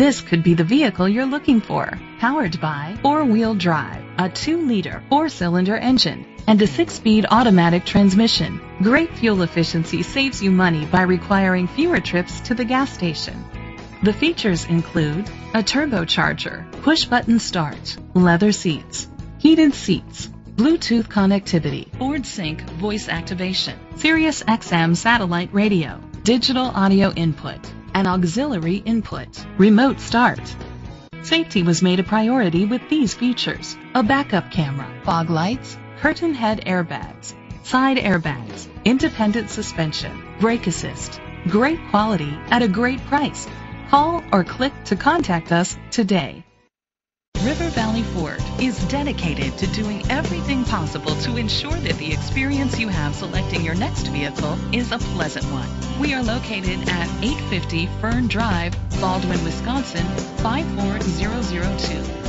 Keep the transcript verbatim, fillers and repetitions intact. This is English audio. This could be the vehicle you're looking for. Powered by four-wheel drive, a two liter four cylinder engine, and a six speed automatic transmission. Great fuel efficiency saves you money by requiring fewer trips to the gas station. The features include a turbocharger, push-button start, leather seats, heated seats, Bluetooth connectivity, Ford Sync voice activation, Sirius X M satellite radio, digital audio input, and auxiliary input, remote start. Safety was made a priority with these features: a backup camera, fog lights, curtain head airbags, side airbags, independent suspension, brake assist. Great quality at a great price. Call or click to contact us today. River Valley Ford is dedicated to doing everything possible to ensure that the experience you have selecting your next vehicle is a pleasant one. We are located at eight fifty Fern Drive, Baldwin, Wisconsin, five four zero zero two.